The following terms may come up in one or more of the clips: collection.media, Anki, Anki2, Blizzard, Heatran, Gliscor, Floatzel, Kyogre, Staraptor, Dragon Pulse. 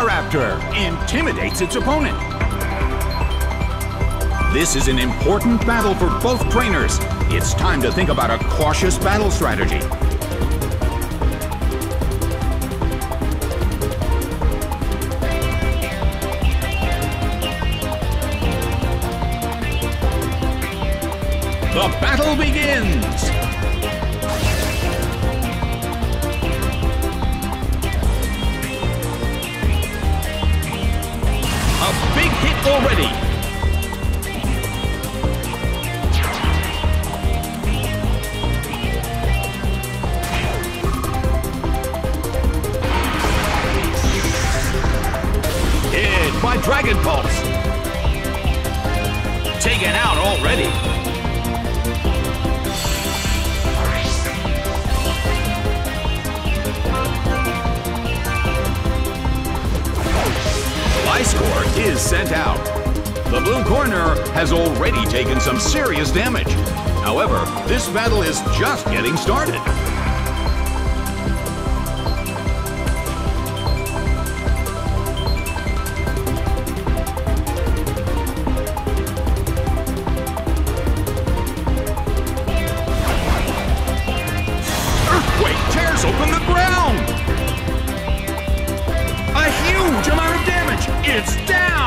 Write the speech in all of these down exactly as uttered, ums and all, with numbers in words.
Staraptor intimidates its opponent. This is an important battle for both trainers. It's time to think about a cautious battle strategy. The battle begins! A big hit already! Hit by Dragon Pulse! Taken out already! Gliscor is sent out. The blue corner has already taken some serious damage. However, this battle is just getting started. Earthquake tears open the ground! A huge amount of damage! It's down!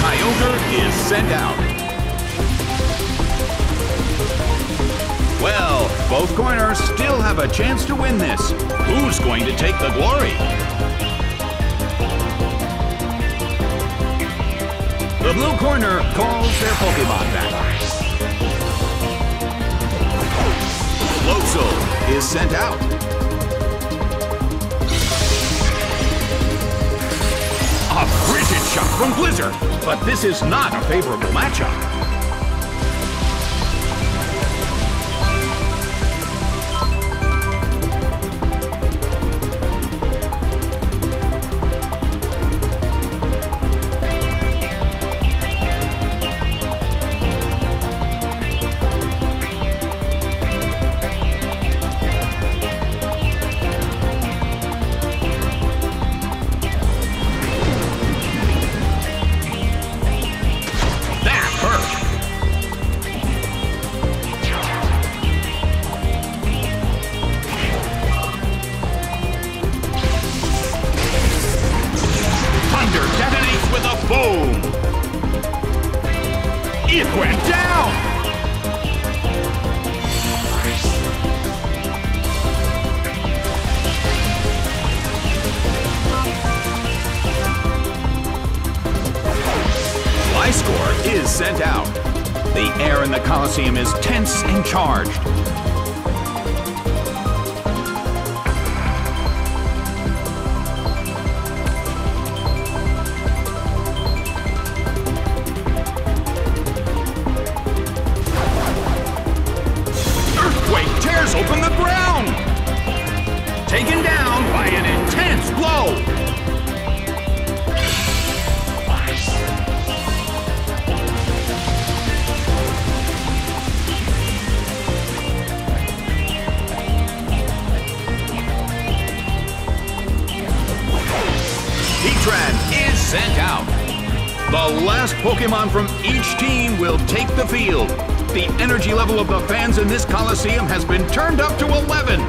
Kyogre is sent out. Well, both corners still have a chance to win this. Who's going to take the glory? The blue corner calls their Pokémon back. Floatzel is sent out. A frigid shot from Blizzard, but this is not a favorable matchup. It went down! Gliscor is sent out. The air in the Colosseum is tense and charged. Open the ground! Taken down by an intense blow! Heatran is sent out. The last Pokémon from each team will take the field. The energy level of the fans in this Coliseum has been turned up to eleven.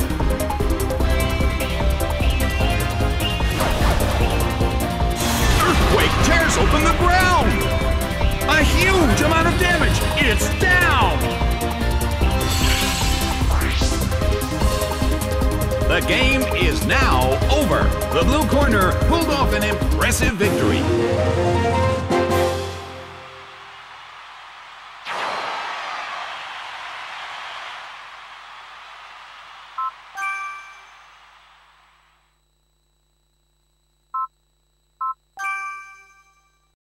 Earthquake tears open the ground. A huge amount of damage. It's down. The game is now over. The blue corner pulled off an impressive victory.